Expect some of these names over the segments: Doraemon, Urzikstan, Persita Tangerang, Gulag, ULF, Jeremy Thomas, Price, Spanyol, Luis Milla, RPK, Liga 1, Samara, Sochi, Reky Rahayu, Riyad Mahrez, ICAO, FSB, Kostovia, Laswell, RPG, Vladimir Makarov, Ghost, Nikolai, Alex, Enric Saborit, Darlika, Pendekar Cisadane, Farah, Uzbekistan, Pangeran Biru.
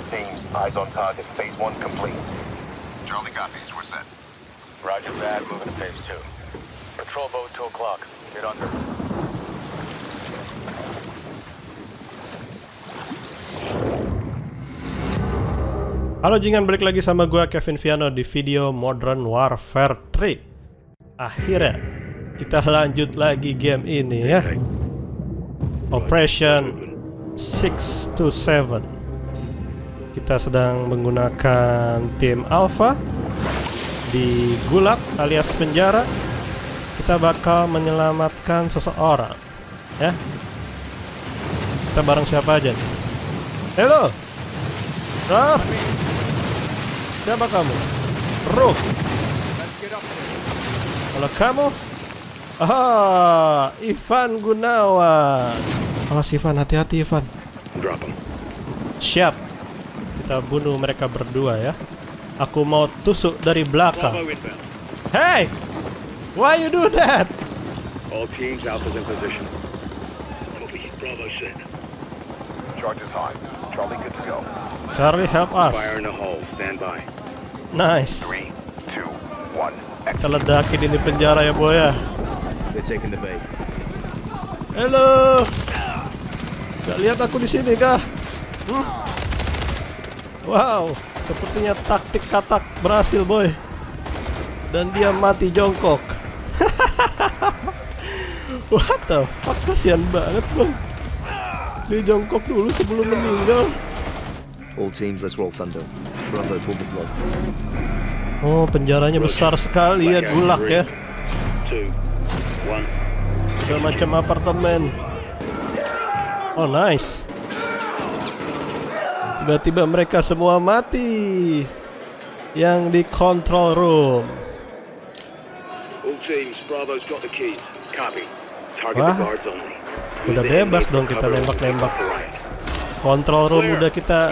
All teams, eyes on target. Phase one complete. Charlie copies. We're set. Roger that. Moving to phase two. Patrol boat 2 o'clock. Get under. Halo Jingan, balik lagi sama gue Kevin Viano di video Modern Warfare 3. Akhirnya kita lanjut lagi game ini ya. Operation 6 to 7. Kita sedang menggunakan tim Alpha di Gulag alias penjara. Kita bakal menyelamatkan seseorang ya. Kita bareng siapa aja nih? Halo. Siapa kamu? Rook. Kalau kamu? Ah, Ivan Gunawan. Awas Ivan, hati-hati Ivan. Siap. Kita bunuh mereka berdua ya. Aku mau tusuk dari belakang. Hey, why you do that? All teams, Alpha's in position. Bravo set. Charges high. Charlie, good to go. Charlie, help us. Fire in the hole. Stand by. Nice. 3, 2, 1. Kita ledakin ini penjara ya, boy ya. They're taking the bait. Hello. Gak lihat aku di sini kah? Wow, sepertinya taktik katak berhasil, boy. Dan dia mati jongkok. What the fuck, kasihan banget, boy. Dia jongkok dulu sebelum meninggal. All teams, let's roll thunder. Bravo, pull the plug. Oh, penjaranya besar sekali ya, Gulag ya. Udah macam apartemen. Oh, nice. Tiba-tiba mereka semua mati. Yang di control room. All teams, Bravo's got the keys. Copy. Target the guards only. Udah bebas dong kita nembak-nembak. Control room udah kita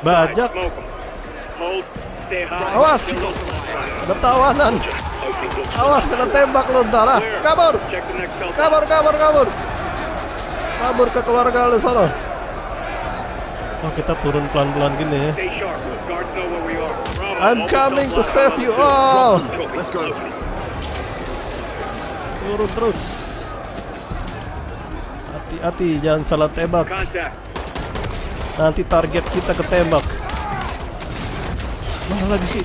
bajak. Awas, ada tawanan. Awas kena tembak lu ntar. Kabur, kabur, kabur, kabur. Kabur ke keluarga lu sana. Oh, kita turun pelan-pelan gini ya. I'm coming to save you all. Turun terus. Hati-hati, jangan salah tembak. Nanti target kita ketembak. Mana lagi sih?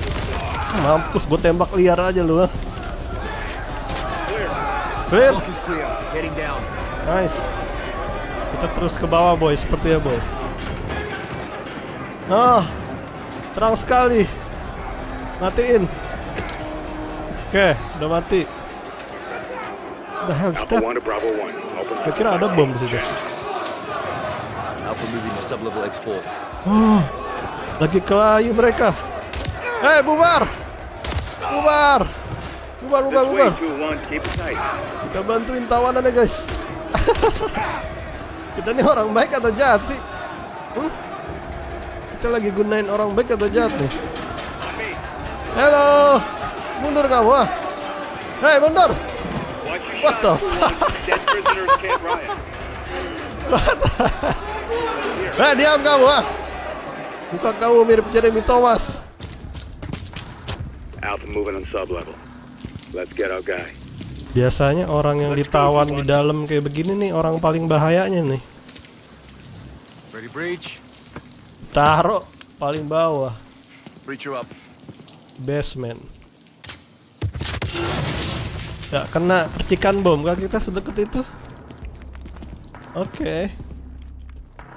Mampus, gue tembak liar aja lu. Clear. Nice. Kita terus ke bawah, boy. Seperti ya, boy. Nah, terang sekali. Matiin. Oke, udah mati. The hell is that? Gue kira ada bom di situ. Oh, lagi kelayu mereka. Eh, hey, bubar! Bubar! Bubar, bubar, bubar. Kita bantuin tawanannya, guys. Kita ini orang baik atau jahat sih? Kita lagi gunain orang baik atau jahat nih? Halo! Mundur kamu, ah! Hei, mundur! What the fuck? Hei, diam kamu, ah! Bukan kamu mirip Jeremy Thomas. Biasanya orang yang ditawan di dalam kayak begini nih orang paling bahayanya nih. Taruh paling bawah. Basement. Ya kena percikan bom kah kita sedekat itu? Oke.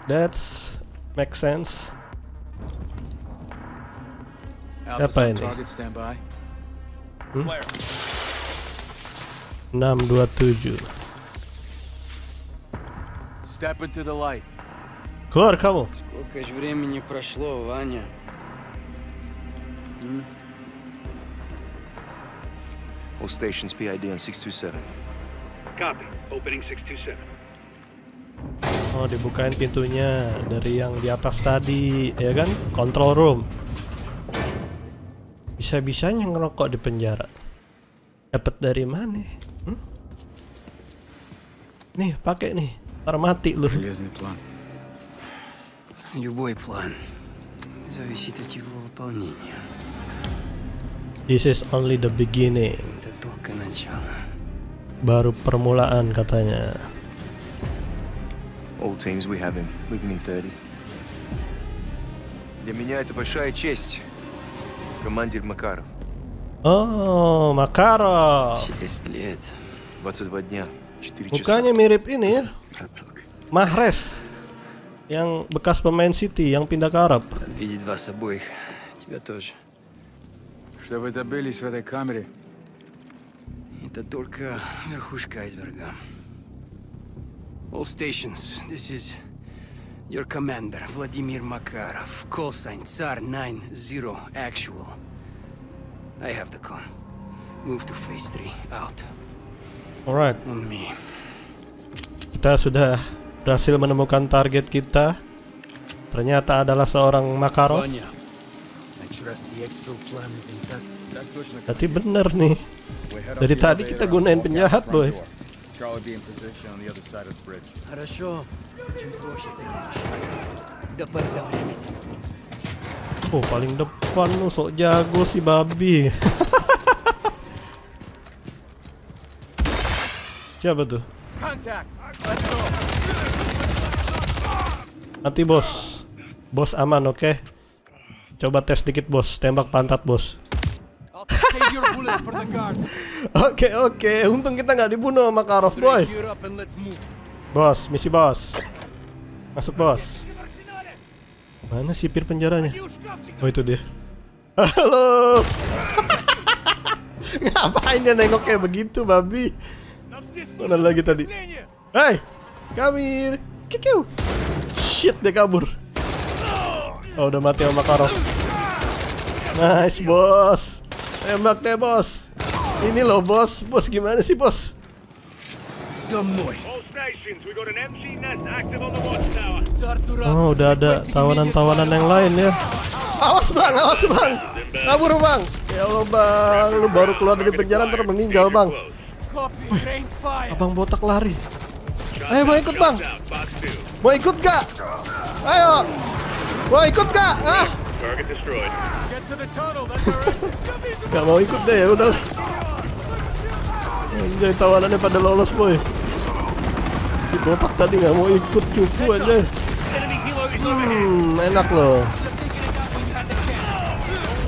That's make sense. Apa ini? 627. Keluar kamu. All stations PID on 627. Copy. Opening 627. Oh, dibukain pintunya dari yang di atas tadi, ya kan? Control room. Bisa-bisanya ngerokok di penjara. Dapat dari mana? Nih, pakai nih. Ntar mati lu. Любой план зависит от его выполнения. This is only the beginning. Это только начало. Baru permulaan katanya. All teams we have him. We've been in 30. Для меня это большая честь, командир Макаров. Oh, Макаров. 6 лет. 22 дня. 4 часа. Bukannya mirip ini ya? Mahrez yang bekas pemain City yang pindah ke Arab. Видеть вас обоих. Тебя тоже. Что вы добились в этой камере? Это только верхушка айсберга. All stations, this is your commander, Vladimir Makarov. Call sign Tsar 90 actual. I have the con. Move to phase 3. Out. Alright. On me. Kita sudah berhasil menemukan target kita. Ternyata adalah seorang Makarov. Berarti bener nih. Dari tadi kita gunain penjahat, boy. Oh, paling depan lu, sok jago si babi. Siapa tuh? Nanti bos. Bos aman, oke? Okay? Coba tes dikit bos, tembak pantat bos. Oke. Untung kita nggak dibunuh sama Makarov, boy. Bos, misi bos. Masuk bos. Mana sipir penjaranya? Oh itu dia. Halo. Ngapain dia nengok kayak begitu, babi? Mana lagi tadi? Hey, kami. Kikiu. Shit, dia kabur. Oh udah mati sama Makarov. Nice bos. Tembak deh bos. Ini loh bos. Bos gimana sih bos? Oh udah ada tawanan-tawanan yang lain ya. Awas bang, kabur bang. Ya Allah bang, lu baru keluar dari penjara ntar meninggal bang. Abang botak lari. Ayo mau ikut bang? Mau ikut gak? Ayo, mau ikut gak? Ah? Gak mau ikut deh ya udah. Anjay tawanannya pada lolos boy. Si botak tadi gak mau ikut cupu aja. Enak loh.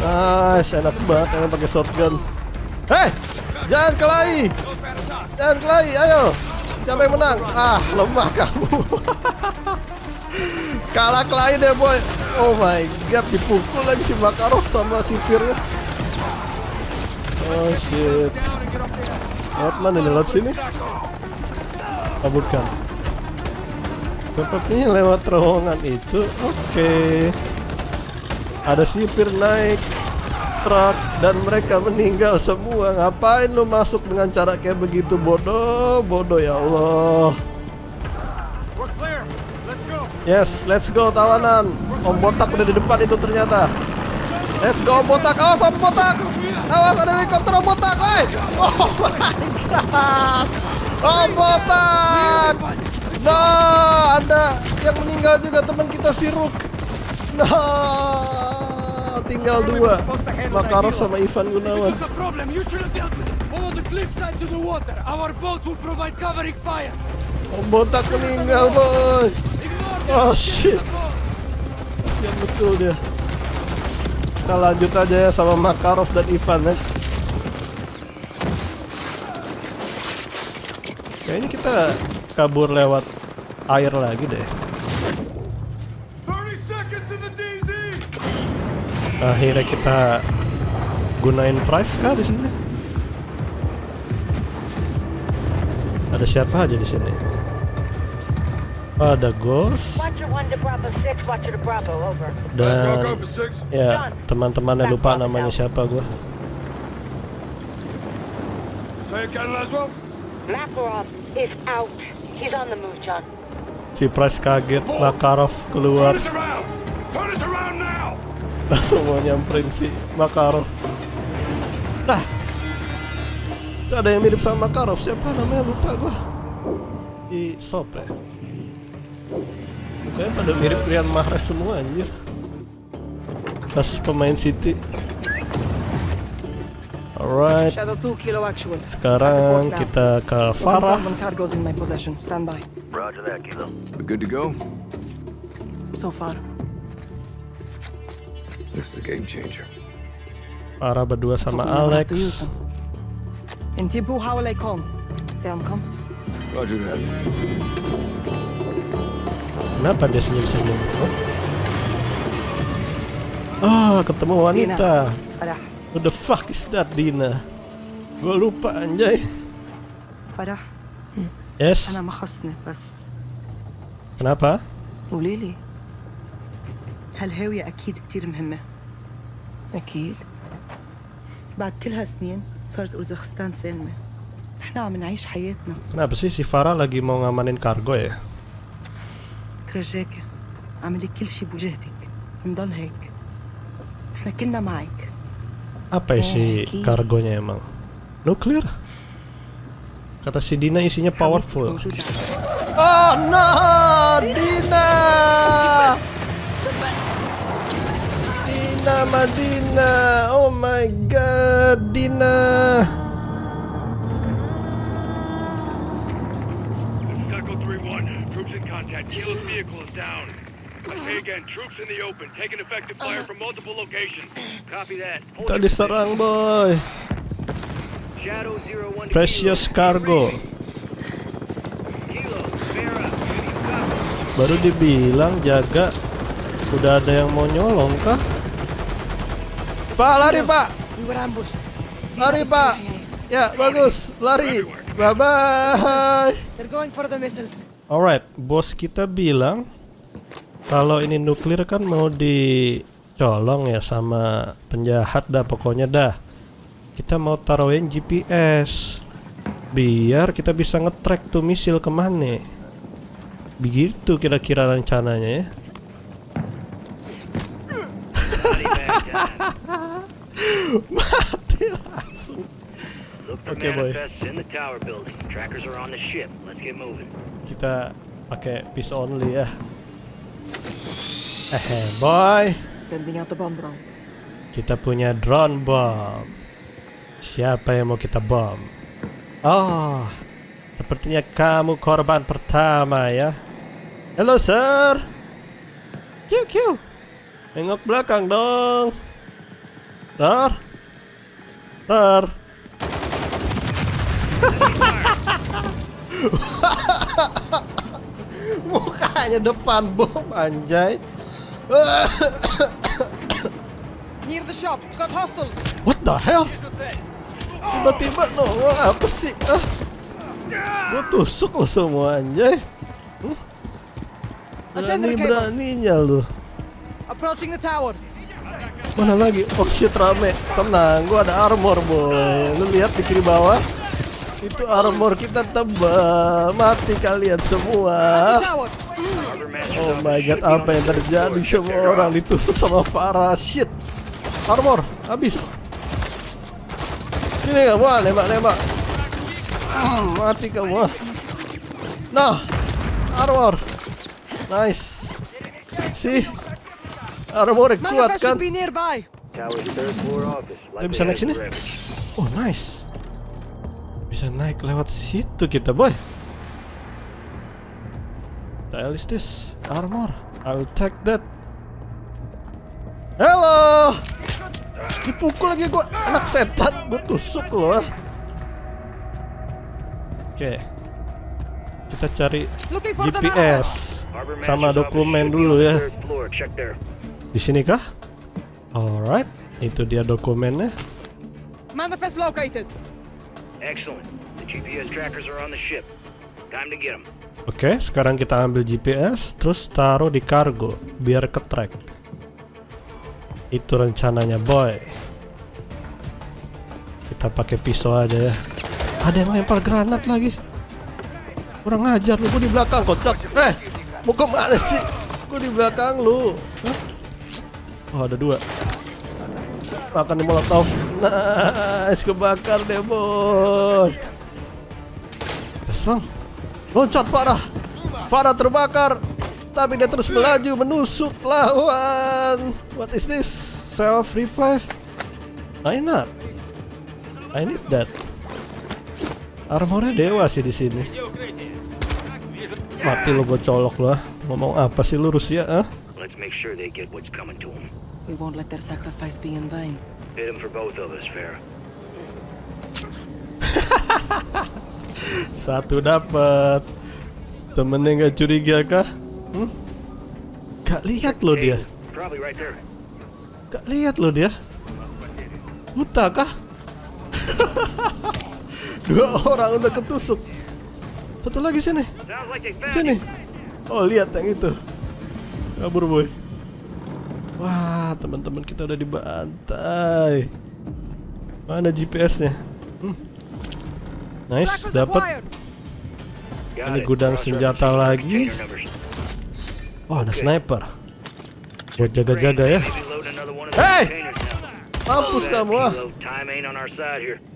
Nice, enak banget emang pakai shotgun. Hei, jangan kelahi. Jangan kelahi, ayo. Siapa yang menang? Ah, lemah kamu. Kalah kelahi deh boy. Oh my god, dipukul lagi si Makarov sama sipirnya. Oh shit. Lewat mana nih, lewat sini? Kaburkan. Sepertinya lewat terowongan itu. Oke. Ada sipir naik truk dan mereka meninggal semua. Ngapain lu masuk dengan cara kayak begitu, bodoh? Bodoh ya Allah. Yes, let's go tawanan. Om botak udah di depan itu ternyata. Let's go om botak. Awas om botak. Awas ada helikopter om botak. Woi. Oh my god. Om botak. No, ada yang meninggal juga teman kita si Ruk. No. Tinggal dua. Makarov sama Ivan Gunawan. Om botak meninggal, boy. Oh shit. Kasihan betul dia. Kita lanjut aja ya sama Makarov dan Ivan ya. Kayaknya kita kabur lewat air lagi deh. Akhirnya kita gunain Price kah di sini? Ada siapa aja di sini? Ada Ghost dan ya teman-temannya, lupa namanya siapa gua. Si Price kaget, Makarov keluar. Langsung mau nyamperin si Makarov. Nah, itu ada yang mirip sama Makarov, siapa namanya lupa gua. Di shop ya. Mukanya pada mirip Riyad Mahrez semua anjir. Pas pemain City. Alright. Sekarang kita ke Farah. Good to go. So far. This is a game changer. Farah berdua sama Alex. Kenapa dia senyum-senyum? Ah, ketemu wanita. What the fuck is that, Dina? Gue lupa anjay. Farah. Yes. Kenapa? Ulili. هالهوية أكيد كتير مهمة. أكيد. بعد كل هالسنين صارت أوزبكستان سالمة. إحنا عم نعيش حياتنا. Kenapa sih si Farah lagi mau ngamanin kargo ya? رجاك عملي كل شي بوجهتك نضل هيك. إحنا كلنا معك. Apa isi kargonya emang? Nuklir? Kata si Dina isinya powerful. Oh no, Dina! Dina Madina, oh my god, Dina! Kita diserang, boy. Precious cargo. Baru dibilang jaga, udah ada yang mau nyolong kah? Pak, lari pak. Lari pak. Ya bagus, lari. Bye bye. Alright, bos kita bilang kalau ini nuklir kan mau dicolong ya sama penjahat dah pokoknya dah. Kita mau taruhin GPS biar kita bisa nge-track tuh misil kemana. Begitu kira-kira rencananya ya. Mati langsung. Oke boy. Kita pakai peace only ya. Boy, kita punya drone bomb. Siapa yang mau kita bom? Oh, sepertinya kamu korban pertama ya. Hello sir. QQ, nengok belakang dong. Sir, sir. Mukanya depan bom anjay. Near the shop, got hostiles. What the hell? Tiba-tiba no, apa sih? Gue tusuk lo semua anjay. Berani-beraninya lo. Approaching the tower. Mana lagi? Oh shit, rame. Tenang, gue ada armor boy. Lo lihat di kiri bawah. Itu armor kita tebal. Mati kalian semua. Oh my god, apa yang terjadi? Semua orang ditusuk sama Farah. Shit, armor habis. Sini kamu, nembak-nembak. Mati kamu. Nah, armor. Nice. Si armor kuat kan? Kita bisa naik sini. Oh nice. Bisa naik lewat situ kita boy. What is this? Armor. I will take that. Hello. Dipukul lagi gua, anak setan. Gua tusuk loh. Oke. Kita cari GPS sama dokumen dulu ya. Di sini kah? Alright, itu dia dokumennya. Manifest located. Excellent. The GPS trackers are on the ship. Time to get them. Oke, sekarang kita ambil GPS, terus taruh di kargo biar ke track. Itu rencananya, boy. Kita pakai pisau aja ya. Ada yang lempar granat lagi. Kurang ajar lu, gua di belakang kocak. Mau kemana sih? Gua di belakang lu. Hah? Oh, ada dua. Makan di molotov. Nice, kebakar deh, boy. Terus long. Loncat Farah. Farah terbakar. tapi dia terus melaju menusuk lawan. What is this? Self revive? Why not? I need that. Armornya dewa sih di sini. Mati lo bocolok lah. Ngomong apa sih lu Rusia, ah? Let's make sure they get what's coming to them. We won't let their sacrifice be in vain. Hit them for both of us, Farah. Satu dapat. Temennya nggak curiga kah? Hmm? Gak lihat lo dia. Gak lihat lo dia. Buta kah? Dua orang udah ketusuk. Satu lagi sini. Sini. Oh lihat yang itu. Kabur boy. Wah teman-teman kita udah dibantai. Mana GPS-nya? Hmm. Nice dapat. Ini gudang senjata lagi. Oh ada sniper. Buat jaga-jaga ya. Hey, mampus kamu ah.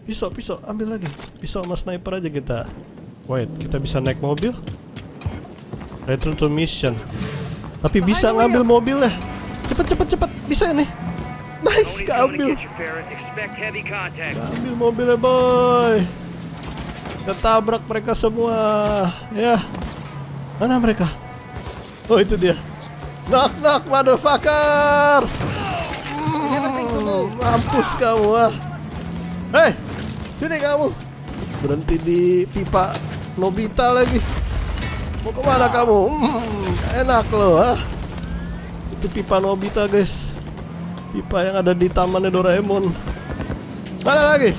Pisau ambil lagi. Pisau sama sniper aja kita. Wait, kita bisa naik mobil. Return to mission. Tapi bisa ngambil mobilnya. Cepet. Bisa nih. Nice, keambil. Ambil mobilnya boy. Ketabrak mereka semua. Ya. Mana mereka? Oh, itu dia. Knock, motherfucker. Mampus kamu ah. Hei, sini kamu. Berhenti di pipa Nobita lagi. Mau kemana kamu? Enak loh ah. Itu pipa Nobita, guys. Pipa yang ada di tamannya Doraemon. Mana lagi?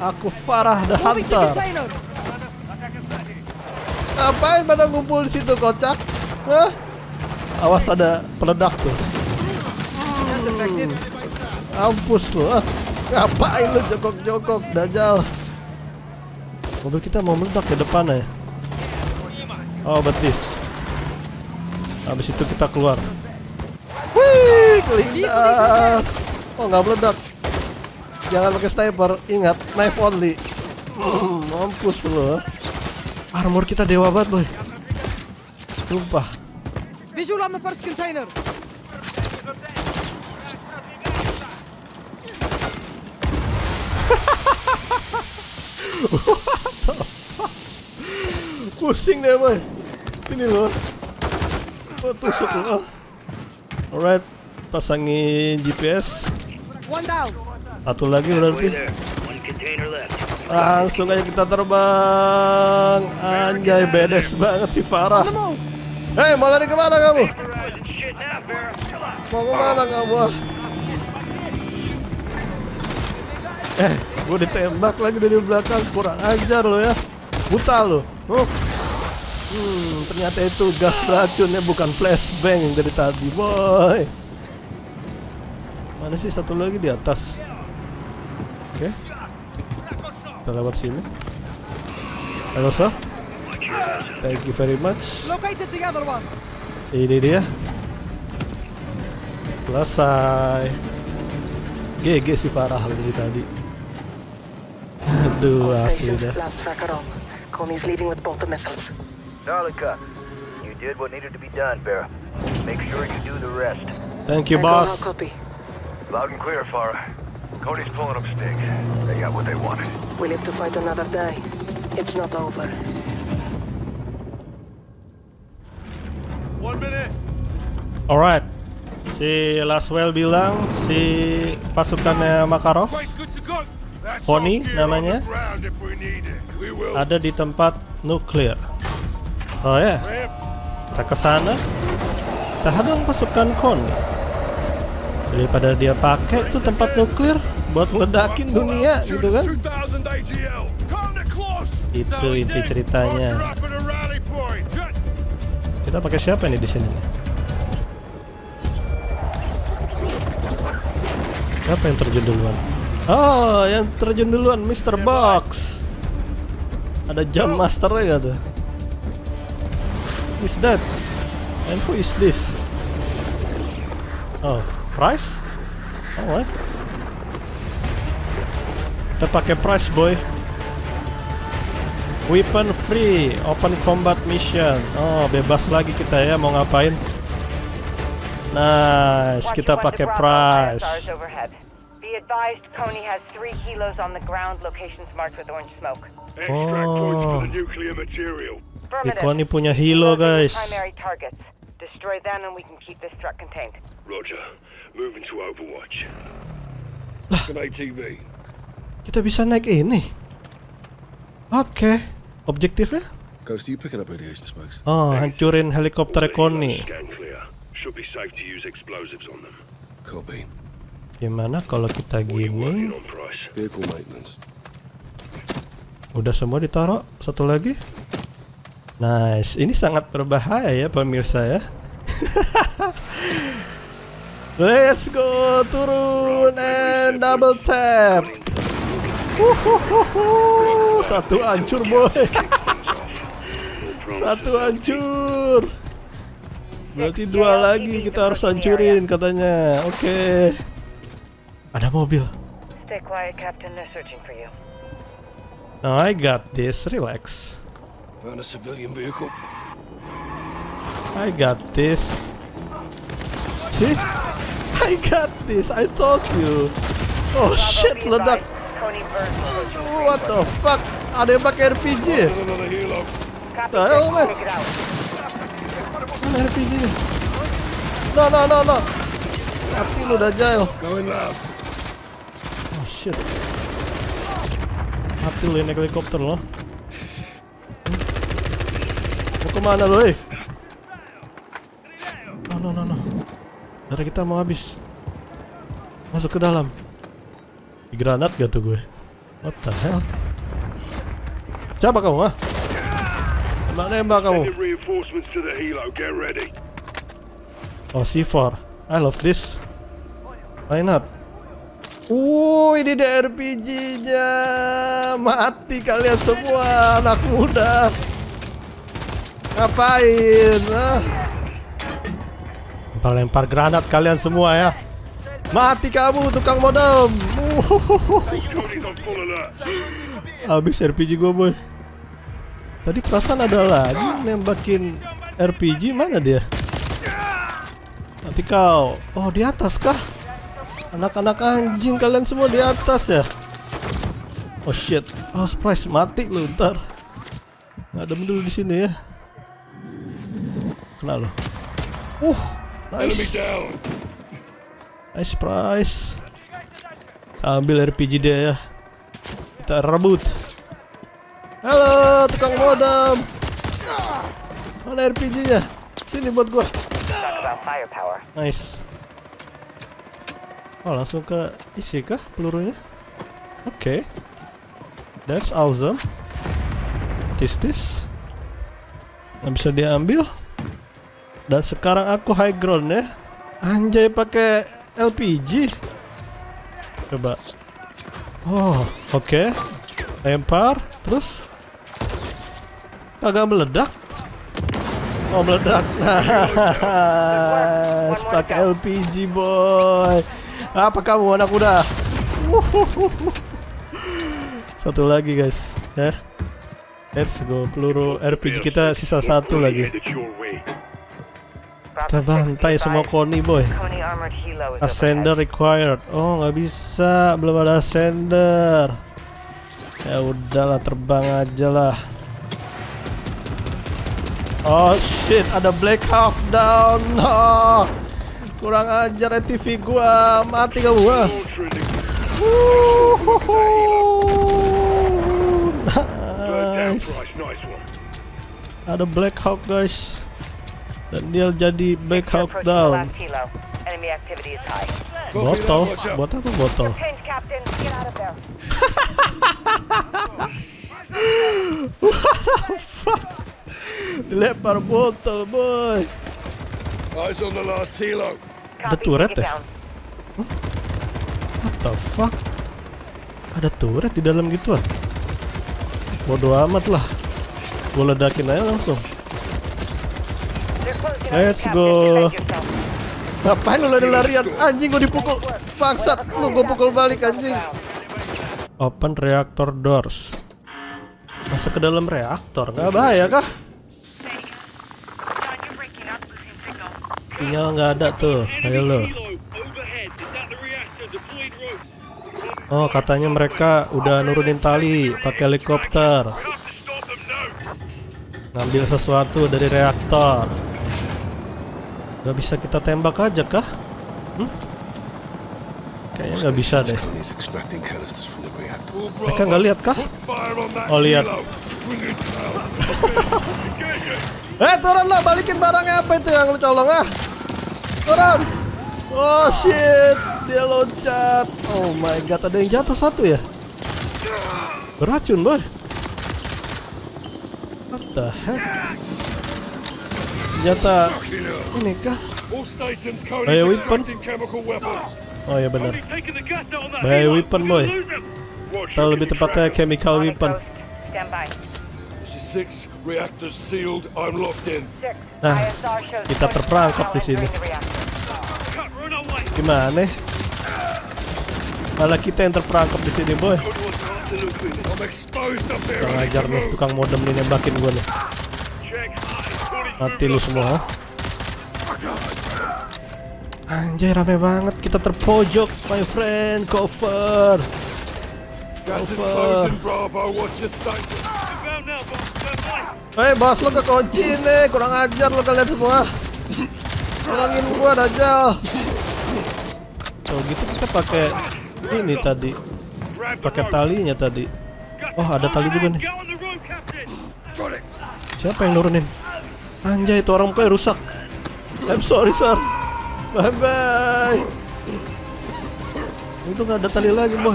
Aku Farah the Hunter. Ngapain pada ngumpul di situ kocak? Hah? Awas ada peledak tuh. Ampus lu. Ah. Ngapain lu jokok-jokok dajal? Mobil kita mau meledak ke depannya. Oh betis. Habis itu kita keluar. Wih, kelindas. Oh nggak meledak. Jangan pakai sniper, ingat knife only. Mampus lo. Armor kita dewa banget, boy. Sumpah. Visual on the first container. Pusing deh, boy. Ini loh. Oh, tusuk lo. Alright, pasangin GPS. One down. Satu lagi berarti. Langsung aja kita terbang. Anjay bedes banget si Farah. Hei mau lari kemana kamu? Mau kemana kamu? Gue ditembak lagi dari belakang. Kurang ajar lo ya. Buta lo. Ternyata itu gas racunnya bukan flashbang yang dari tadi boy. Mana sih satu lagi di atas? Oke, kita lewat sini. Halo sir, thank you very much. Ini dia. Selesai. GG si Farah dari tadi. Aduh asli dah. Konni's leaving with both the missiles. Darlika, you did what needed to be done, Farah. Make sure you do the rest. Thank you, boss. Loud and clear, Farah. Konni's pulling up stakes. They got what they wanted. We live to fight another day. It's not over. 1 minute. Alright. Si Laswell bilang si pasukannya Makarov, Konni namanya, ada di tempat nuklir. Oh ya. Yeah. Kita kesana. Kita hadang pasukan Konni. Daripada dia pakai tuh tempat nuklir buat ledakin dunia gitu kan. Itu inti ceritanya. Kita pakai siapa nih di sini nih? Siapa yang terjun duluan? Oh, yang terjun duluan Mr. Box. Ada jam masternya gitu. Who is that? And who is this? Oh, Price? Alright. Kita pakai Price boy. Weapon free, open combat mission. Oh, bebas lagi kita ya, mau ngapain? Nice, kita pakai Price. Oh, di Konni punya hilo guys. Kita bisa naik ini. Oke, objektifnya? Oh, hancurin helikopter Konni. Gimana kalau kita gini? Udah semua ditaruh, satu lagi. Nice, ini sangat berbahaya ya pemirsa ya. Let's go, turun and double tap. Satu hancur boy. Satu hancur. Berarti dua lagi kita harus hancurin katanya. Oke. Ada mobil. No, I got this. Relax. I got this. See? I got this. I told you. Oh shit, ledak. What the fuck? Ada yang pakai RPG? The hell man? Mana RPG nih? No no no no. Mati lu Dajail. Oh shit. Mati lu naik helikopter lo. Mau kemana lo? No no no no. Darah kita mau habis. Masuk ke dalam. Di granat gak tuh gue? What the hell? Coba kamu ah? Nembak kamu. Oh C4, I love this. Why not? Ini dia RPG-nya. Mati kalian semua anak muda. Ngapain? Lempar granat kalian semua ya. Mati kamu tukang modem. Habis RPG gue boy. Tadi perasaan ada lagi nembakin RPG, mana dia? Nanti kau. Oh di atas kah? Anak-anak anjing kalian semua di atas ya. Oh shit. Oh surprise, mati lu ntar. Ngadem dulu di sini ya. Kena lo. Nice. Nice Price. Ambil RPG dia ya. Kita rebut. Halo tukang modem. Mana RPG-nya? Sini buat gua. Nice. Oh langsung ke isi kah pelurunya? Oke. That's awesome. Tis-tis. Nggak bisa diambil. Dan sekarang aku high ground ya. Anjay pakai LPG. Coba. Oh, oke. Lempar, terus agak meledak. Oh, meledak. Pakai LPG, boy. Apa kamu anak muda? Satu lagi, guys, ya. Let's go, peluru RPG kita sisa satu lagi. Kita bantai semua Konni boy. Ascender required. Oh nggak bisa, belum ada ascender. Ya udahlah terbang aja lah. Oh shit, ada Black Hawk down. No. Kurang ajar ATV gua, mati kamu. Nice. Ada Black Hawk guys. Dan dia jadi Black Hawk down. Botol? Buat apa botol? What the fuck? Dilempar botol boy. Ada turret ya? What the fuck? Ada turret di dalam gitu ah? Bodoh amat lah. Gua ledakin aja langsung. Let's go. Ngapain lu lari-larian? Anjing gue dipukul. Bangsat, lu gue pukul balik anjing. Open reactor doors. Masuk ke dalam reaktor, nggak bahaya kah? Tinggal nggak ada tuh, ayo lo. Oh, katanya mereka udah nurunin tali pakai helikopter. Ngambil sesuatu dari reaktor. Nggak bisa kita tembak aja kah? Kayaknya nggak bisa deh. Mereka nggak lihat kah? Oh, lihat. Turunlah, balikin barangnya, apa itu yang lu colong ah? Turun. Oh shit, dia loncat. Oh my god, ada yang jatuh satu ya? Beracun, boy. What the heck? Senjata ini kah? Bioweapon? Oh ya benar. Bioweapon, boy. Atau lebih tepatnya chemical weapon. Nah, kita terperangkap di sini. Gimana? Malah kita yang terperangkap di sini, boy. Yang ngajar nih, tukang modem nih nembakin gue nih. Mati lu semua. Anjay, rame banget. Kita terpojok, my friend. Cover. Hei, bos lo kekunci nih. Kurang ajar lo kalian semua. Hilangin gua, Dajjal. Oh gitu, kita pakai ini tadi. Pakai talinya tadi. Oh, ada tali juga nih. Siapa yang nurunin? Anjay, itu orang mukanya rusak. I'm sorry, sir. Bye bye. Untung gak ada tali lagi, boy.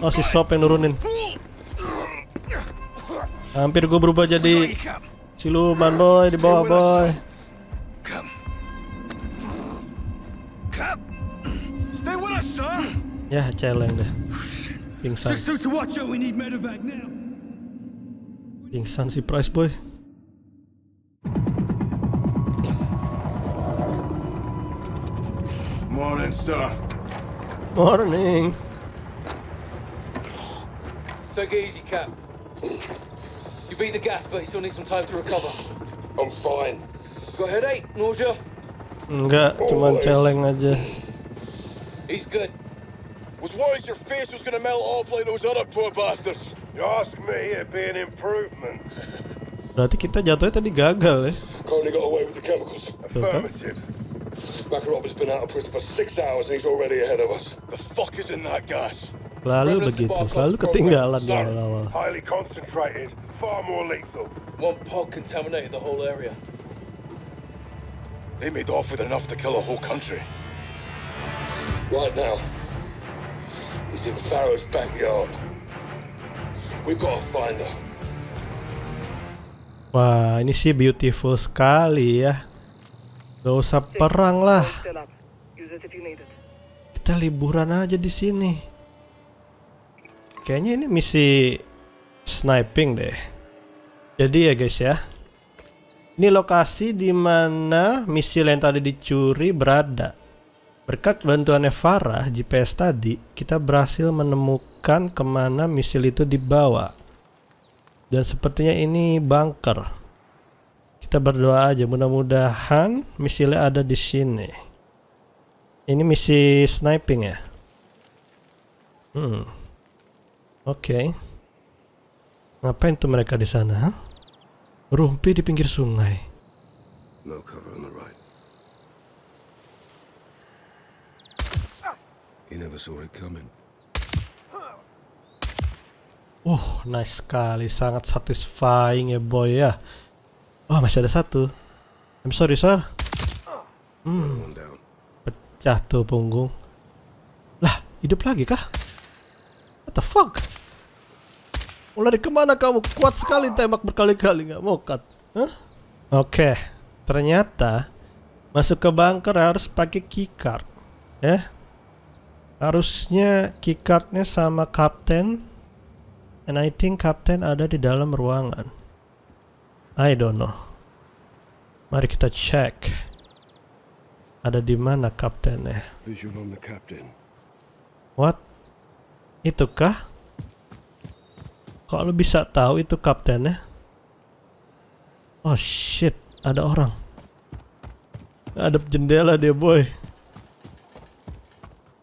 Oh, si Sop yang nurunin. Hampir gue berubah jadi siluman, boy. Di bawah, boy. Ya, celeng deh. Pingsan. Pingsan si Price, boy. Morning, sir. Morning. Take it easy, Cap. You beat the gas, but you still need some time to recover. I'm fine. Got headache, nausea? Enggak, cuman celeng aja. He's good. Was worried your face was gonna melt off like those other poor bastards. You ask me, it'd be an improvement. Berarti kita jatuhnya tadi gagal ya? Konni got away with the chemicals. Affirmative. Makarov has been out of prison for 6 hours and he's already ahead of us. The fuck is in that gas? Lalu begitu, selalu ketinggalan di awal-awal. Highly concentrated, far more lethal. One pod contaminated the whole area. They made off with enough to kill a whole country. Right now, he's in Farah's backyard. We've got to find her. Wah, ini sih beautiful sekali ya. Gak usah perang lah. Kita liburan aja di sini. Kayaknya ini misi sniping deh. Jadi ya guys ya, ini lokasi dimana misil yang tadi dicuri berada. Berkat bantuannya Farah GPS tadi, kita berhasil menemukan kemana misil itu dibawa. Dan sepertinya ini bunker. Kita berdoa aja, mudah-mudahan misilnya ada di sini. Ini misi sniping ya. Oke. Ngapain tuh mereka di sana? Rumpi di pinggir sungai. Nice sekali, sangat satisfying ya boy ya. Oh, masih ada satu. I'm sorry, sir. Pecah tuh punggung. Lah, hidup lagi kah? What the fuck? Mau lari kemana kamu? Kuat sekali tembak berkali-kali, nggak mokat. Huh? Oke, ternyata masuk ke bunker harus pakai keycard. Ya, harusnya keycardnya sama kapten. And I think kapten ada di dalam ruangan. I don't know. Mari kita cek. Ada di mana kaptennya? What? Itukah? Kalau bisa tahu itu kaptennya. Oh shit, ada orang. Ada jendela dia boy.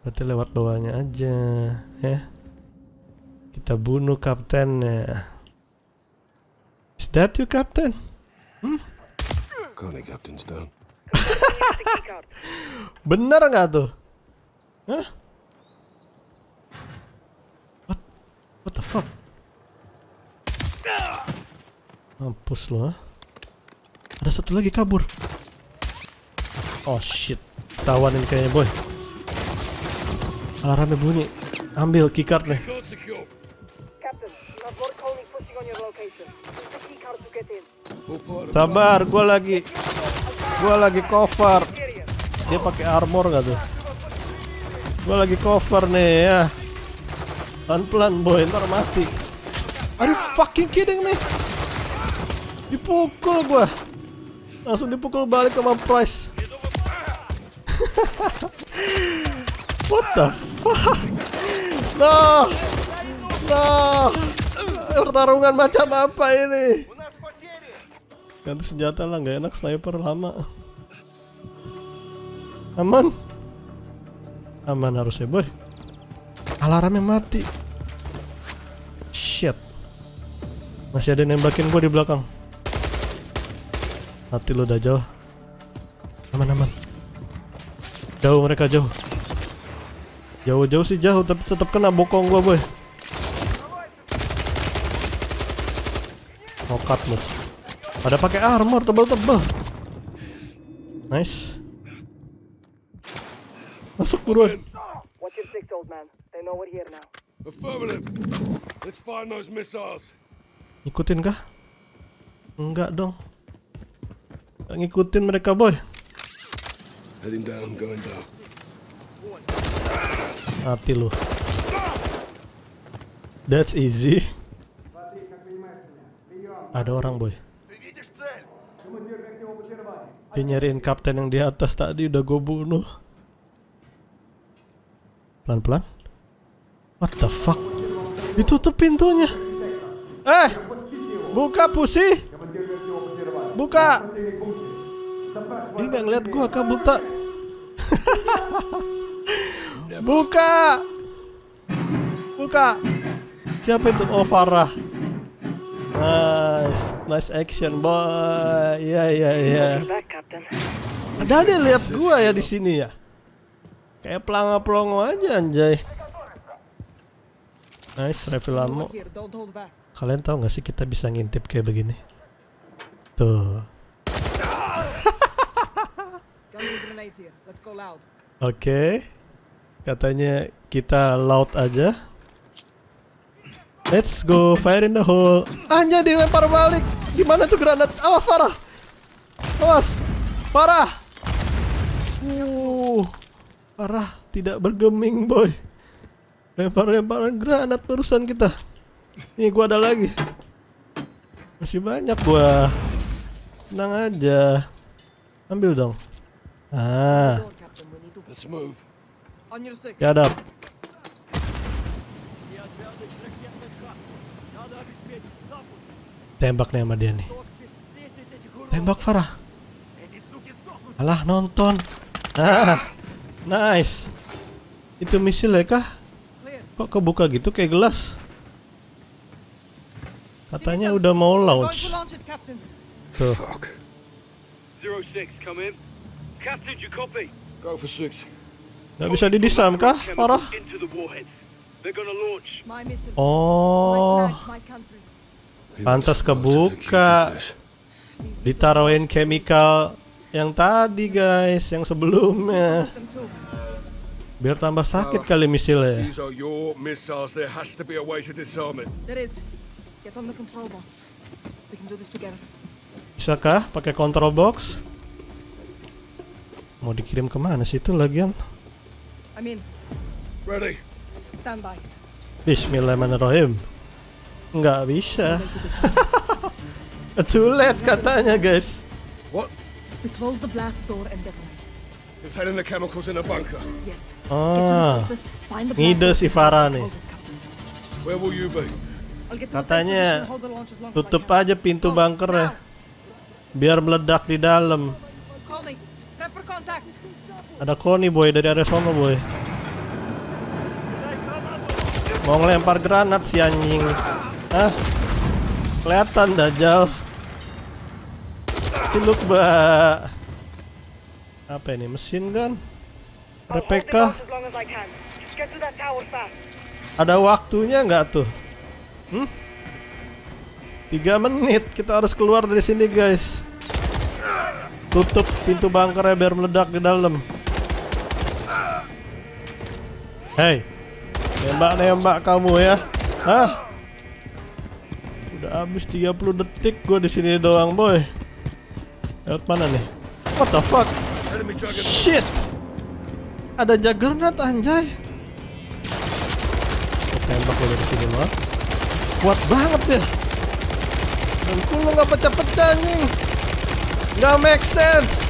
Berarti lewat bawahnya aja ya. Kita bunuh kaptennya. Is that you, Captain? Hmm? Konni, Captain's down. Bener nggak tuh? Hah? What? What the fuck? Mampus lo. Ada satu lagi kabur. Oh shit, tawanin kayaknya boy. Alarmnya bunyi. Ambil keycard nih. Sabar, gua lagi cover. Dia pakai armor gak tuh? Gua lagi cover nih ya. Pelan-pelan boy, ntar mati. Are you fucking kidding me? Dipukul gua. Langsung dipukul balik sama Price. What the fuck? No. No. Pertarungan macam apa ini? Ganti senjata lah, nggak enak sniper lama. Aman, aman harusnya boy. Alarmnya mati. Shit, masih ada yang nembakin gua di belakang. Mati lo dah jauh. Aman aman. Jauh mereka jauh. Jauh-jauh sih jauh, tapi tetap kena bokong gua boy. Nokat lo. Ada pakai armor tebal-tebal. Nice. Masuk buruan. Ngikutin kah? Enggak dong. Ngikutin mereka boy. Mati lu. That's easy. Ada orang boy. Dia nyariin kapten yang di atas tadi udah gue bunuh. Pelan-pelan. What the fuck? Ditutup pintunya. Eh, buka pusi. Buka. Dia nggak ngeliat gue kabuta. Buka. Buka. Siapa itu? Oh, Farah. Nice, nice action boy. Ya ya ya. Ada dia lihat gua ya di sini ya. Kayak pelongo-pelongo aja anjay. Nice refill ammo. Kalian tahu nggak sih kita bisa ngintip kayak begini? Tuh. Oke. Katanya kita loud aja. Let's go, fire in the hole. Anjay, dilempar balik. Gimana tuh granat? Awas Farah. Awas Farah. Farah tidak bergeming boy. Lempar-lemparan granat barusan kita. Nih gua ada lagi. Masih banyak gua. Tenang aja. Ambil dong. Ah. Gadap. Tembak nih sama dia nih. Tembak Farah. Alah nonton. Nah, nice. Itu misil ya kah? Kok kebuka gitu kayak gelas? Katanya udah mau launch. Tuh. Gak bisa didisam kah Farah? Oh. Pantas kebuka. Ditaruhin chemical yang tadi guys, yang sebelumnya. Biar tambah sakit kali misilnya. Bisakah pakai control box? Mau dikirim kemana sih itu lagian? Bismillahirrahmanirrahim. Nggak bisa. Too late katanya guys. Ah, ngide si Farah nih. Katanya tutup aja pintu bunkernya biar meledak di dalam. Ada Konni boy dari area sono boy. Mau ngelempar granat si anjing. Ah, kelihatan Dajjal. Ciluk ba. Apa ini mesin kan? Repeka. Ada waktunya nggak tuh? 3 menit kita harus keluar dari sini guys. Tutup pintu bunkernya biar meledak di dalam. Hei, nembak-nembak kamu ya. Hah? Udah habis 30 detik gue di sini doang boy. Lewat mana nih? What the fuck? Shit. Ada juggernaut anjay. Tembak dari sini mah. Kuat banget ya. Dengkul lo gak pecah-pecah anjing. Gak make sense.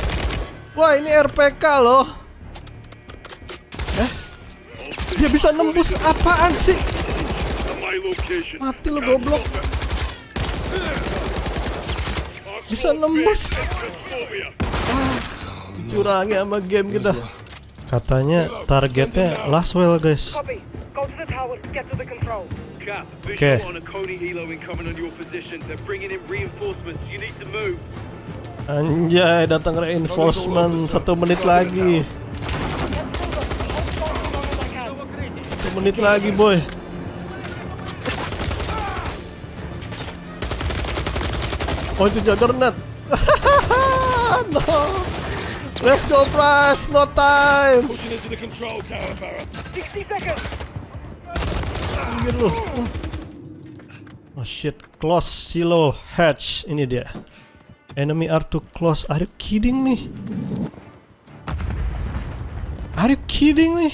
Wah ini RPK loh. Eh, dia bisa nembus apaan sih? Mati lo goblok. Bisa nembus. Ah, dicurangi sama game kita. Katanya targetnya Laswell guys. Oke. Anjay, datang reinforcement 1 menit lagi. 1 menit lagi boy. Oh itu juggernaut. No. Let's go, Price! No time! Pushing into the control tower, Farah. 60 seconds! Pinggir lu. Oh shit, close silo hatch. Ini dia. Enemy are too close. Are you kidding me? Are you kidding me?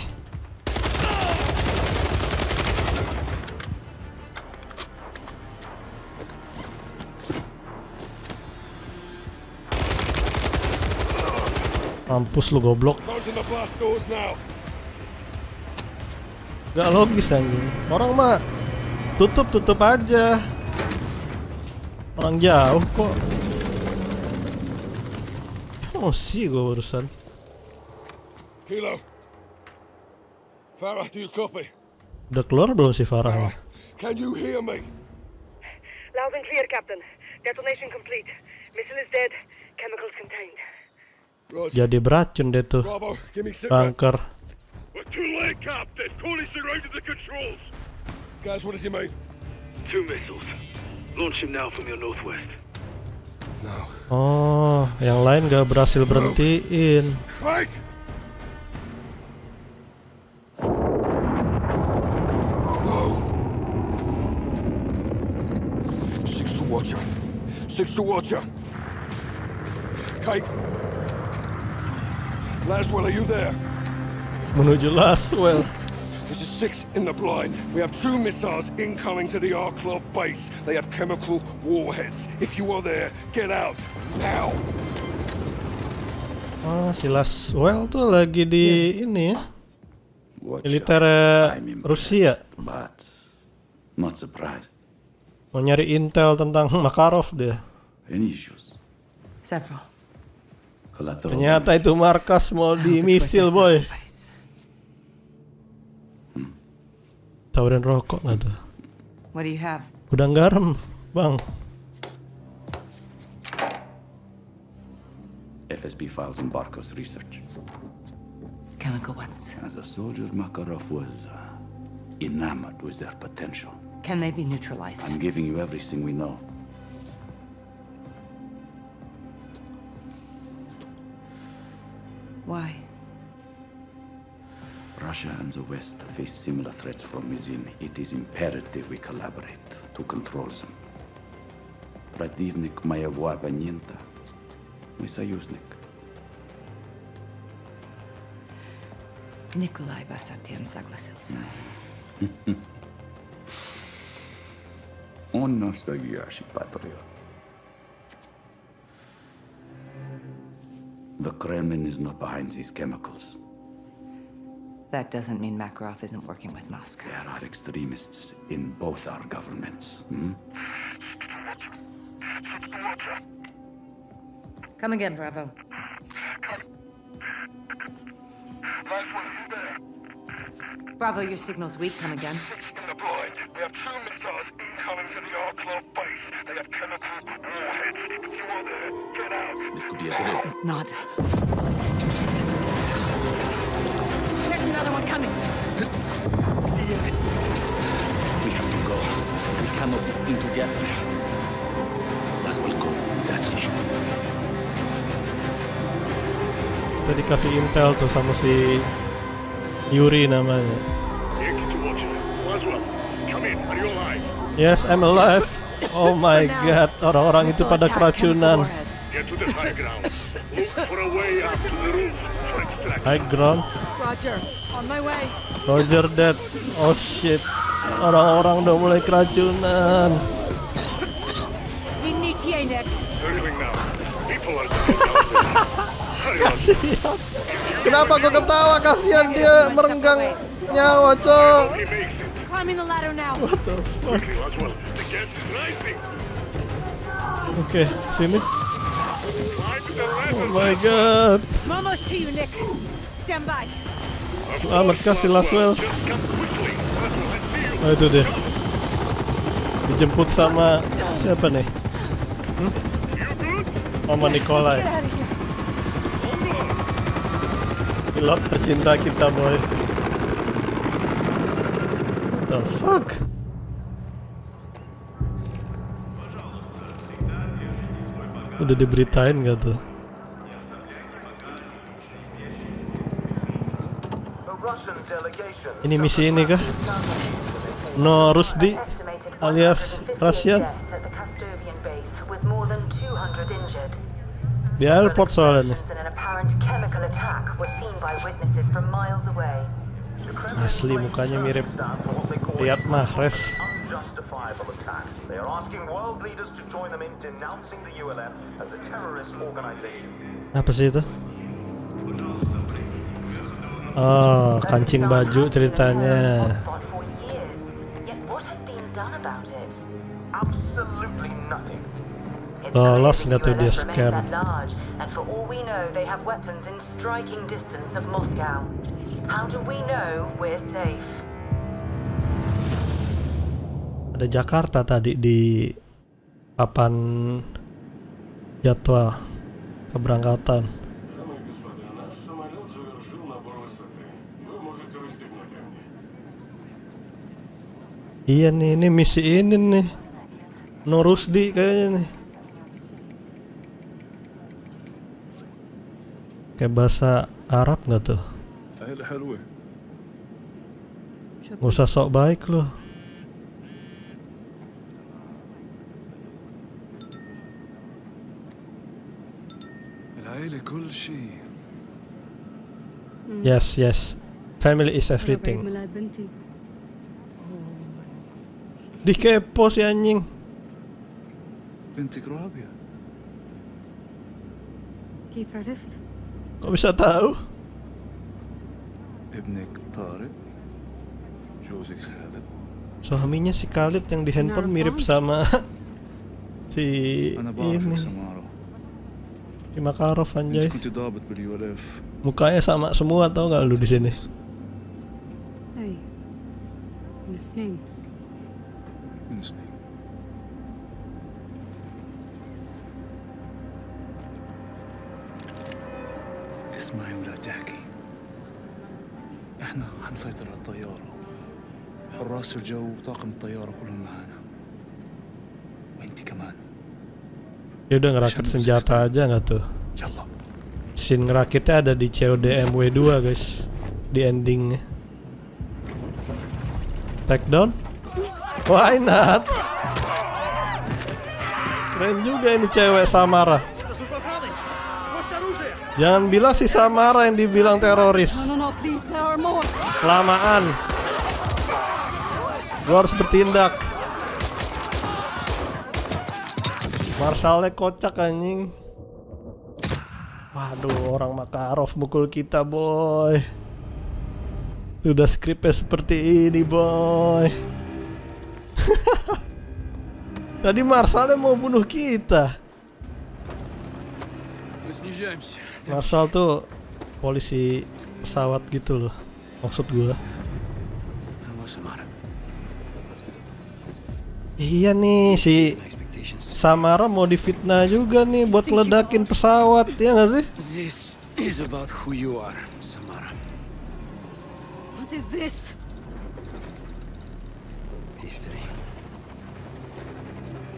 Mampus lu goblok. Gak logis anjing. Orang mah tutup aja. Orang jauh kok. Oh sih gue urusan. Kilo. Farah, do you copy? Udah keluar belum si Farah? Can you hear me? Loud and clear, Captain. Detonation complete. Missile is dead. Chemicals contained. Jadi beracun deh tuh bunker. Oh, yang lain gak berhasil berhentiin. Laswell, are you there? Menuju Laswell. This is 6 in the blind. We have 2 missiles incoming to the Arklov base. They have chemical warheads. If you are there, get out now. Ah, si Laswell tuh lagi di ini ya. Militer Rusia. But not surprised. Mau nyari intel tentang Makarov dia. Any issues? Several. Ternyata itu markas mau di misil boy. Tawarin rokok nggak tuh? Udah garam bang. FSB files on Barkov's research. Chemical weapons. As a soldier, Makarov was enamored with their potential. Can they be neutralized? I'm giving you everything we know. Why? Russia and the West face similar threats from within. It is imperative we collaborate to control them. Противник моего оппонента – мой союзник. Nikolai бы с этим согласился. Он настоящий патриот. The Kremlin is not behind these chemicals. That doesn't mean Makarov isn't working with Moscow. There are extremists in both our governments. Hmm? Come again, Bravo. Bravo, your signal's weak. Come again. We have two missiles incoming to the R-Club base. They have chemical warheads. If you are there, get out. This could be a deal. It's not. There's another one coming. We have to go. We cannot be seen together. Laswell, go. That's it. Tadi kasih intel tuh sama si Yuri namanya. Yes, I'm alive. Oh my god, orang-orang itu pada keracunan. High ground. Roger that. Oh shit, orang-orang udah mulai keracunan. Kasihan. Kenapa gua ketawa? Kasihan dia merenggang nyawa, cok. What the fuck? Okay, see me? Oh my god! Almost to you, Nick. Stand by. Selamat kasih Laswell. Oh itu dia. Dijemput sama siapa nih? Sama Nikolai. Pilot tercinta kita, boy. The fuck? Udah diberitain gak tuh? Ini misi ini kah? No Rusdi alias Russian. Di airport soalnya. Asli mukanya mirip Riyad Mahrez. Apa sih itu? Oh, kancing baju ceritanya. Lolos nggak tuh dia scam? How do we know we're safe? Ada Jakarta tadi di papan jadwal keberangkatan. Iya nih, ini misi ini nih. Nurusdi kayaknya nih. Kayak bahasa Arab nggak tuh? Gak usah sok baik loh. Yes, yes. Family is everything. Dikepo si anjing. Kok bisa tahu? Suaminya si Khalid yang di handphone mirip sama si ini, si Makarov anjay. Mukanya sama semua, tau gak lu di sini? نسيطر على الطيارة حراس الجو وطاقم الطيارة كلهم معانا وانت كمان. Dia udah ngerakit senjata aja nggak tuh? Scene ngerakitnya ada di CODMW2 guys, di endingnya. Take down? Why not? Keren juga ini cewek Samara. Jangan bilang si Samara yang dibilang teroris. Kelamaan. Gue harus bertindak. Marshallnya kocak anjing. Waduh, orang Makarov mukul kita boy. Sudah skripnya seperti ini, boy. Tadi Marshallnya mau bunuh kita. Marshall tuh polisi pesawat gitu loh, maksud gua. Iya nih, si Samara mau difitnah juga nih buat ledakin pesawat, ya nggak sih? This is about who you are, Samara. What is this? History.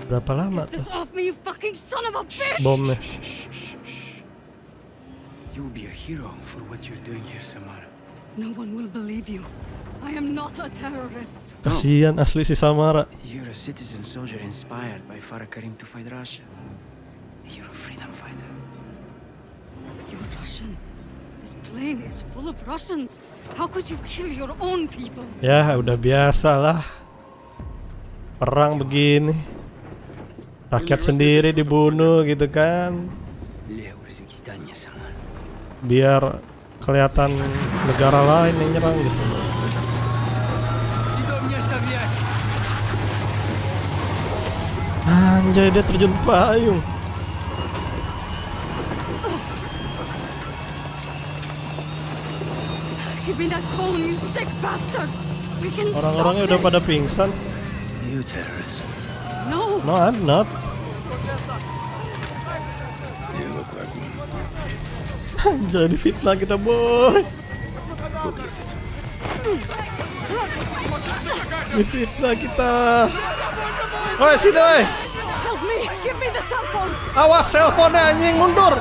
Berapa lama tuh? Bomnya. You be a hero for what you're doing here, Samara. No one will believe you. I am not a terrorist. Kasihan asli si Samara. You're a citizen soldier inspired by Farah Karim to fight Russia. You're a freedom fighter. You're Russian. This plane is full of Russians. How could you kill your own people? Ya, udah biasalah. Perang begini. Rakyat sendiri dibunuh gitu kan. Biar kelihatan negara lain yang nyerang gitu. Anjay, dia terjun payung. Orang-orangnya udah pada pingsan. No, I'm not. Jangan difitnah kita, boy. Difitnah kita. Oi, sini, oi. Awas cellphone-nya, anjing, mundur.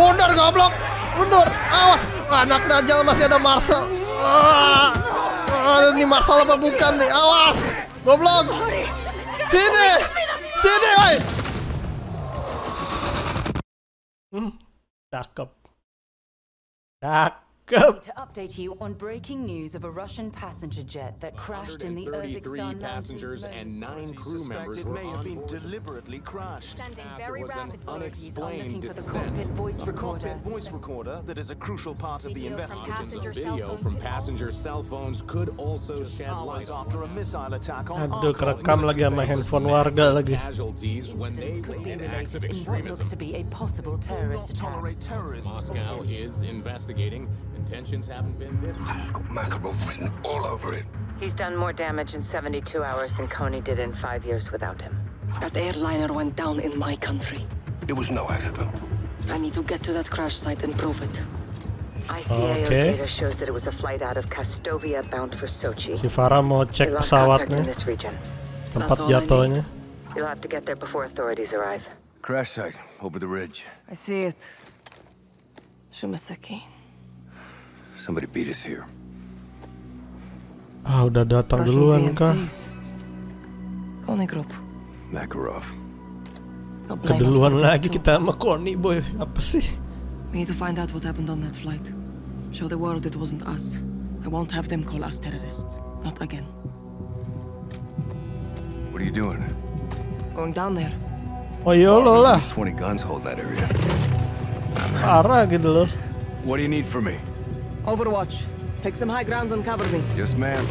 Mundur goblok. Mundur. Awas. Anak Dajjal, masih ada Marshall. Ini Marshall apa bukan nih? Awas. Goblok. Sini. Sini, oi. Cakep. To update you on breaking news of a Russian passenger jet that crashed in the Uzbekistan passengers and 9 crew members were on board. Deliberately crashed. There was an unexplained descent. A cockpit voice recorder that is a crucial part of the investigation. Video from passenger cell phones could also shed light after a missile attack on casualties when they could be related in what looks to be a possible terrorist attack. Moscow is investigating. Intentions haven't been there. He's got Makarov written all over it. He's done more damage in 72 hours than Konni did in 5 years without him. That airliner went down in my country. It was no accident. I need to get to that crash site and prove it. ICAO data shows that it was a flight out of Kostovia bound for Sochi. Si Farah mau cek pesawatnya, tempat jatuhnya. You'll have to get there before authorities arrive. Crash site over the ridge. I see it. Shumasaki. Somebody beat us here. Ah, udah datang duluan kah? Konni Group. Makarov. Keduluan lagi kita sama Konni, boy. Apa sih? We need to find out what happened on that flight. Show the world it wasn't us. I won't have them call us terrorists. Not again. What are you doing? Going down there. Oh yolo lah. 20 guns hold that area. Parah gitu loh. What do you need from me? Overwatch, take some high ground and cover me. Yes, ma'am.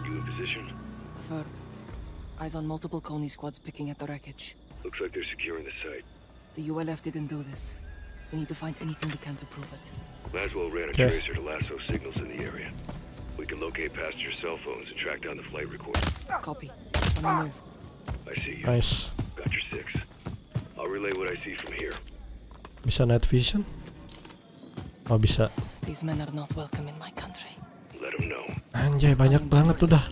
You in position? Fur. Eyes on multiple Konni squads picking at the wreckage. Looks like they're securing the site. The ULF didn't do this. We need to find anything we can to prove it. Laswell ran a tracer to lasso signals in the area. We can locate passenger cell phones and track down the flight recorder. Copy. I see you. Nice. Got your 6. I'll relay what I see from here. Bisa night vision? Oh, bisa. These men are not welcome in my country. Let them know. Anjay, banyak banget udah.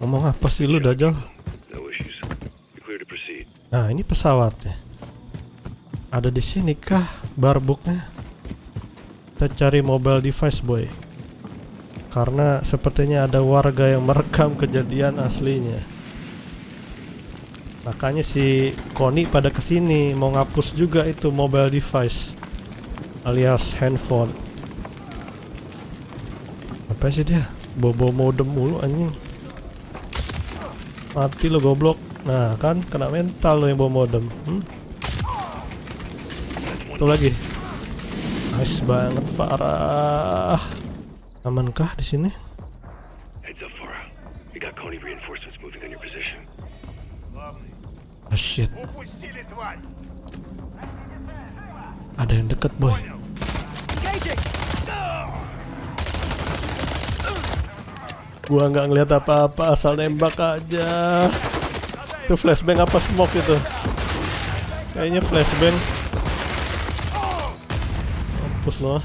Ngomong apa sih lu, Dajjal? Nah, ini pesawatnya. Ada di sini kah barbuknya? Kita cari mobile device, boy. Karena sepertinya ada warga yang merekam kejadian aslinya. Makanya si Konni pada kesini mau ngapus juga itu mobile device alias handphone. Apa sih dia? Bobo modem mulu anjing. Mati lo goblok. Nah kan kena mental lo yang bawa modem. Itu lagi. Nice banget Farah. Amankah di sini? Ah, shit. Ada yang deket boy. Gua nggak ngeliat apa-apa, asal nembak aja. Itu flashbang apa smoke itu? Kayaknya flashbang. Mampus loh.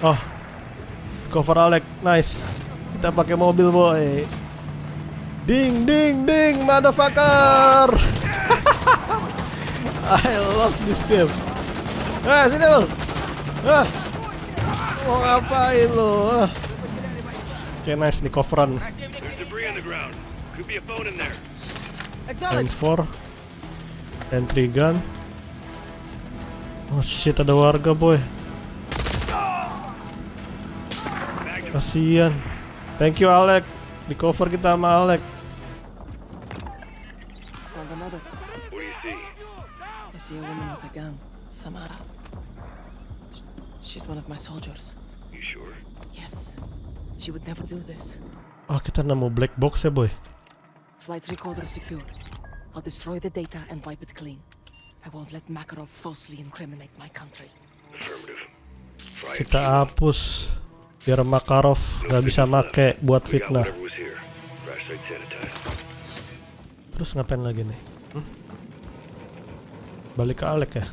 Oh, cover Alex, nice. Kita pakai mobil boy. Ding ding ding, motherfucker. I love this game. Ah, sini lo. Ah. Mau ngapain lo? Ah. Oke, nice nih coveran. M4 entry gun. Oh shit, ada warga boy. Kasian. Thank you Alex. Di cover kita sama Alex. I see a woman with a gun, Samara. She's one of my soldiers. You sure? Yes. She would never do this. Ah, kita nemu black box ya boy. Flight recorder secure. I'll destroy the data and wipe it clean. I won't let Makarov falsely incriminate my country. Kita hapus. Biar Makarov gak bisa make buat fitnah. Terus ngapain lagi nih? Balik ke Alex ya?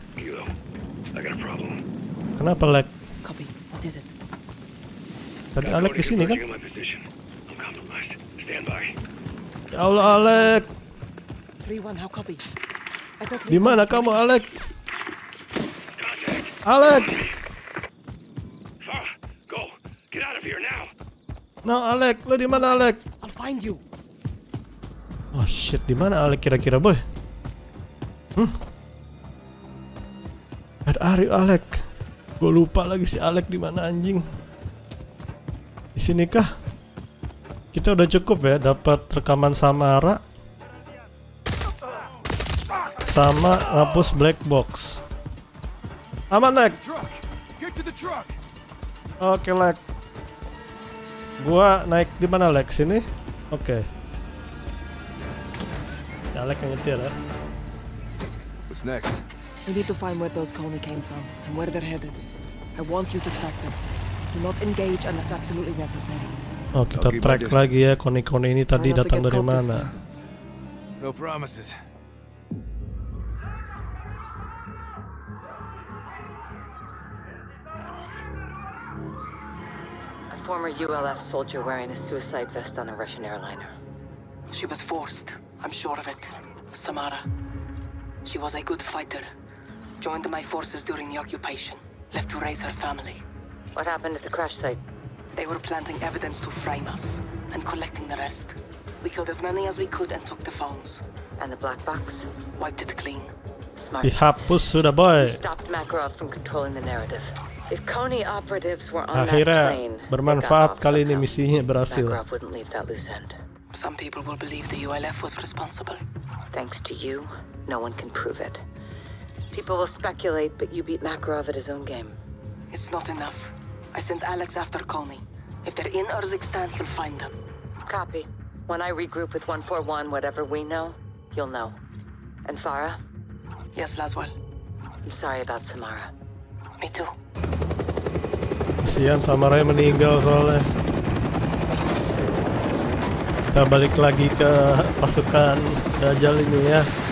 Kenapa Alex? Tadi Alex di sini kan? Ya Allah Alex. Di mana kamu Alex? Alex. No Alex, lo di mana Alex? I'll find you. Oh shit, di mana Alex kira-kira boy? Where are you Alex? Gue lupa lagi si Alex di mana anjing. Di sini kah? Kita udah cukup ya dapat rekaman Samara sama hapus black box. Aman Alex. Oke Alex. Gua naik di mana Lex ini? Oke. Ya Lex yang nyetir ya. What's next? We need to find where those Konni came from and where they're headed. I want you to track them. Do not engage unless absolutely necessary. Oh, kita track lagi ya Konni-Konni ini tadi datang dari mana? No promises. Former ULF soldier wearing a suicide vest on a Russian airliner. She was forced, I'm sure of it. Samara. She was a good fighter. Joined my forces during the occupation. Left to raise her family. What happened at the crash site? They were planting evidence to frame us and collecting the rest. We killed as many as we could and took the phones. And the black box? Wiped it clean. Smart. Dihapus sudah boy. Stopped Makarov from controlling the narrative. If Konni operatives were on that plane, bermanfaat kali ini misinya berhasil. Some people will believe the ULF was responsible. Thanks to you, no one can prove it. People will speculate, but you beat Makarov at his own game. It's not enough. I sent Alex after Konni. If they're in Urzikstan, you'll find them. Copy. When I regroup with 141, whatever we know, you'll know. And Farah? Yes, Laswell. I'm sorry about Samara. Me too. Kasihan Samara meninggal soalnya. Kita balik lagi ke pasukan Dajjal ini ya.